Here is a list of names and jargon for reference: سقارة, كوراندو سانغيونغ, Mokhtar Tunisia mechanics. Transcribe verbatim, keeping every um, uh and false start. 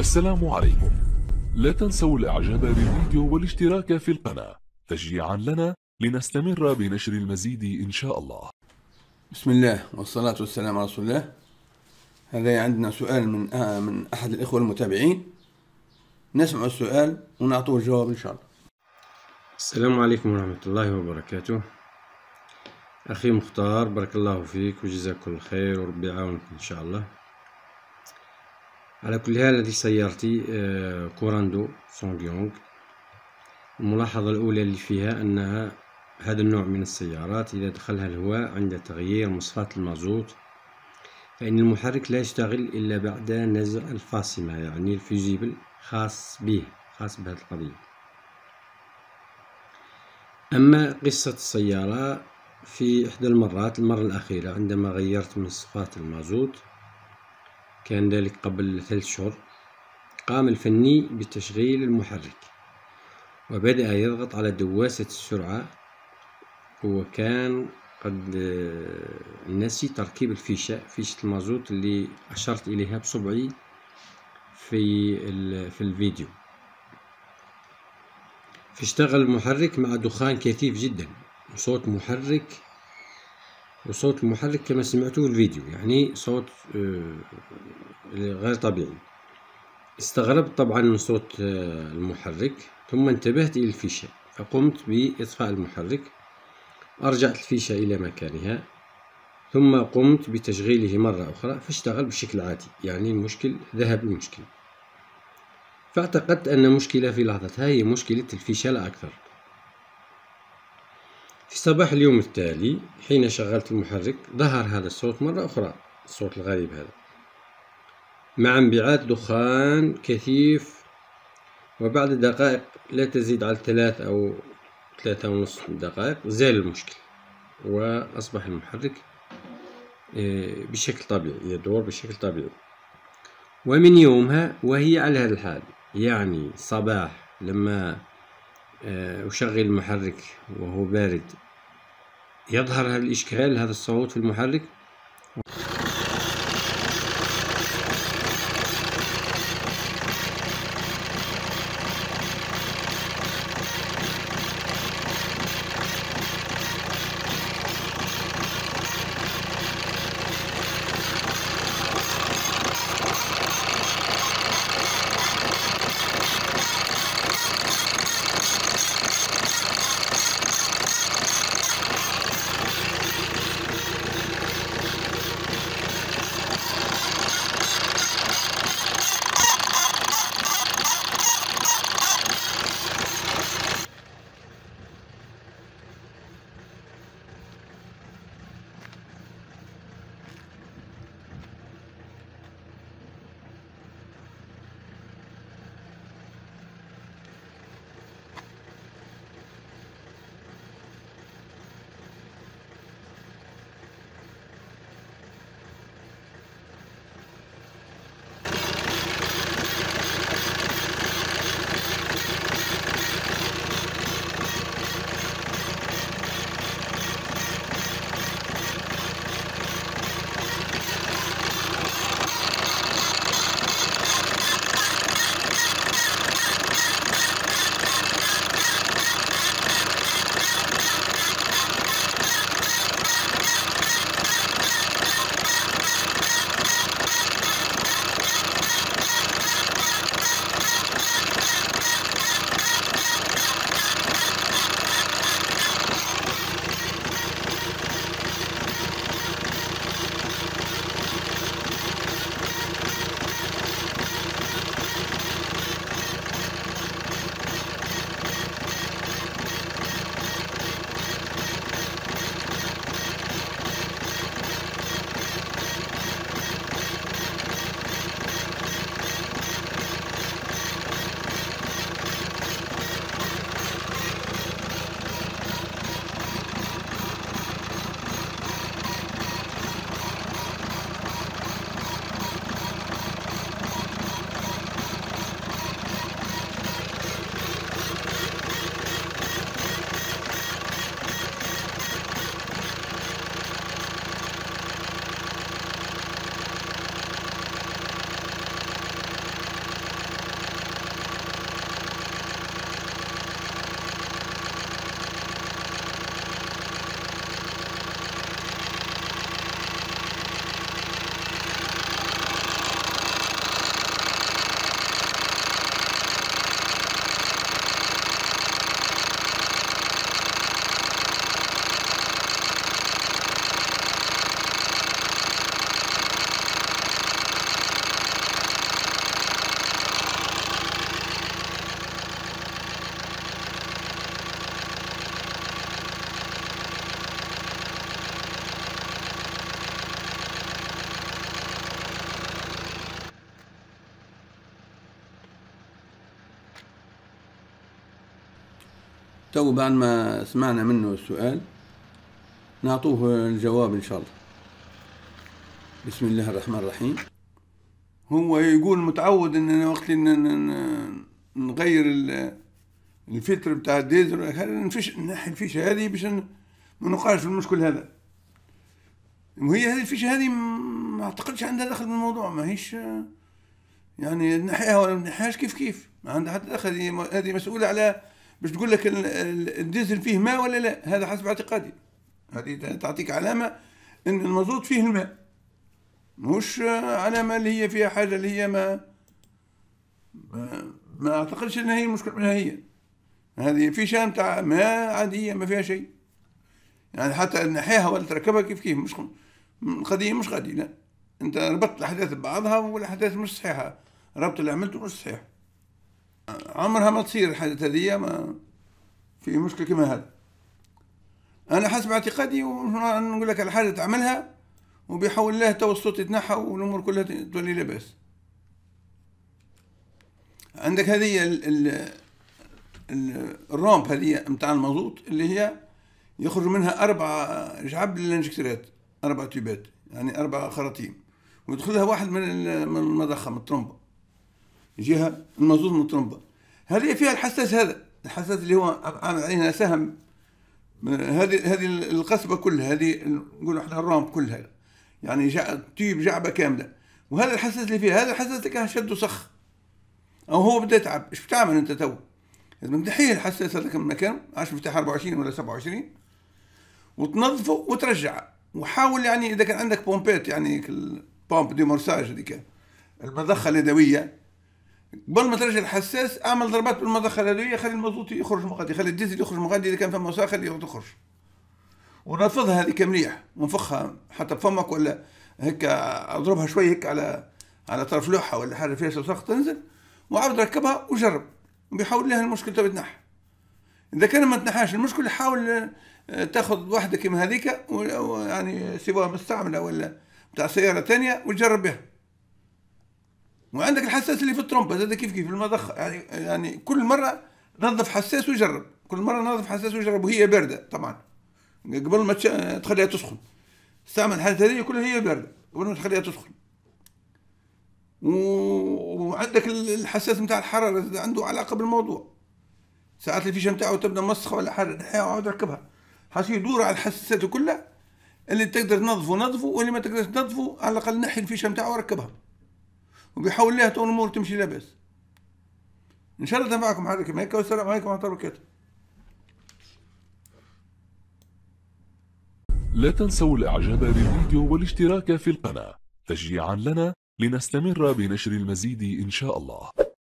السلام عليكم. لا تنسوا الاعجاب بالفيديو والاشتراك في القناة تشجيعا لنا لنستمر بنشر المزيد ان شاء الله. بسم الله والصلاة والسلام على رسول الله. هذا عندنا سؤال من آه من احد الاخوة المتابعين. نسمع السؤال ونعطوه الجواب ان شاء الله. السلام عليكم ورحمة الله وبركاته. اخي مختار بارك الله فيك وجزاك الله خير وربي يعاونك ان شاء الله. على كل حال هذه سيارتي كوراندو سانغيونغ. الملاحظة الأولى اللي فيها أنها هذا النوع من السيارات إذا دخلها الهواء عند تغيير مصفاة المازوت فإن المحرك لا يشتغل إلا بعد نزع الفاصمة، يعني الفيزيبل خاص به خاص بهذه القضية. أما قصة السيارة، في إحدى المرات المرة الأخيرة عندما غيرت مصفاة المازوت كان ذلك قبل ثلاث شهور، قام الفني بتشغيل المحرك وبدأ يضغط على دواسة السرعة، وكان قد نسي تركيب الفيشة فيشة المازوت اللي أشرت إليها بصبعي في في الفيديو، فاشتغل المحرك مع دخان كثيف جدا وصوت محرك وصوت المحرك كما سمعتوا في الفيديو، يعني صوت غير طبيعي. استغربت طبعا من صوت المحرك ثم انتبهت إلى الفيشة فقمت بإطفاء المحرك، أرجعت الفيشة إلى مكانها ثم قمت بتشغيله مرة أخرى فاشتغل بشكل عادي، يعني المشكل ذهب المشكل. فاعتقدت أن المشكلة في لحظتها هي مشكلة الفيشة لا أكثر. في صباح اليوم التالي حين شغلت المحرك ظهر هذا الصوت مرة أخرى، الصوت الغريب هذا مع انبعاث دخان كثيف، وبعد دقائق لا تزيد على ثلاث أو ثلاثة ونصف دقائق زال المشكل وأصبح المحرك بشكل طبيعي يدور بشكل طبيعي. ومن يومها وهي على هذا الحال، يعني صباح لما أشغل المحرك وهو بارد يظهر هذا الإشكال هذا الصوت في المحرك. تو بعد ما سمعنا منه السؤال نعطوه الجواب إن شاء الله. بسم الله الرحمن الرحيم. هو يقول متعود ان انا وقت نغير الفلتر بتاع الديزل نفش نحي الفيشه هذه باش ما نوقعش في المشكل هذا. وهي هذه الفيشه هذه ما اعتقدش عندها دخل بالموضوع، ماهيش يعني نحيها ولا ما نحيهاش كيف كيف، ما عندها حتى دخل. هذه مسؤوله على باش تقول لك الديزل فيه ماء ولا لا، هذا حسب اعتقادي. هذه تعطيك علامه ان المازوت فيه الماء، مش علامه اللي هي فيها حاجه اللي هي ما ما, ما اعتقدش انها هي المشكله منها. هي هذه فيشه نتاع ماء عاديه ما فيها شيء، يعني حتى نحيها ولا تركبها كيف كيف مش قضيه، مش غادي. لا، انت ربطت الاحداث ببعضها والاحداث مش صحيحه، ربط اللي عملته مش صحيح. عمرها ما تصير الحادثه هذه ما في مشكله كما هذا، انا حسب اعتقادي. ونقول لك على حاجه تعملها وبيحول الله توسط يتنحى والامور كلها تولي لاباس. عندك هذه ال ال ال الرومب هذه متاع المازوت اللي هي يخرج منها اربع جعب للانجكتورات، اربع تيوبات يعني اربع خراطيم، ويدخلها واحد من من المضخه من الطرمبه، يجيها المازوت من الطرمبه. هذه فيها الحساس، هذا الحساس اللي هو عامل علينا سهم هذه هذه القصبه كلها، هذه نقولوا احنا الرومب كلها، يعني جع... تيب جعبه كامله. وهذا الحساس اللي فيها، هذا الحساس اللي كان شد وسخ او هو بدا يتعب، ايش بتعمل انت؟ تو لازم تحيي الحساس هذاك من مكانه، عادش مفتاح أربعة وعشرين ولا سبعة وعشرين، وتنظفه وترجعه. وحاول يعني اذا كان عندك بومبات، يعني البومب دي مورساج هذيك المضخه اليدويه، قبل ما ترجع الحساس اعمل ضربات بالمضخه اليدويه، خلي المازوت يخرج من غادي، خلي الديزل يخرج من غادي، اذا كان فما وساخ خليه تخرج. ونفضها هذيك مليح، ونفخها حتى بفمك ولا هيك اضربها شوي هيك على على طرف لوحه ولا حاجه فيها صخ تنزل، وعاود ركبها وجرب، وبيحاول لها المشكل تو يتنحى. اذا كان ما تنحاش المشكل حاول تاخذ واحده كيما هذيك، يعني سواء مستعمله ولا بتاع سياره ثانيه، وتجرب بها. وعندك الحساس اللي في الترومبه هذا كيف كيف المضخ، يعني يعني كل مره نظف حساس وجرب، كل مره نظف حساس وجرب، وهي بارده طبعا قبل ما تخليها تسخن. استعمل الحاجات هذه كلها هي بارده قبل ما تخليها تسخن. وعندك الحساس نتاع الحراره عنده علاقه بالموضوع، ساعات الفيشه نتاعو تبدا مسخه ولا حاجه نحيها وعاود ركبها، حاش يدور على الحساسات كلها، اللي تقدر تنظفه نظفه، واللي ما تقدرش تنظفه على الاقل نحي الفيشه نتاعو وركبها، وبيحاول لها تو الامور تمشي لاباس. ان شاء الله تنفعكم حاجه كيما هكا، والسلام عليكم ورحمه الله وبركاته. لا تنسوا الاعجاب بالفيديو والاشتراك في القناة تشجيعا لنا لنستمر بنشر المزيد إن شاء الله.